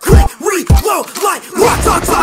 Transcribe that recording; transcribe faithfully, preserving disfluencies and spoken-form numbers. Quick, reload, like rock, rock, rock.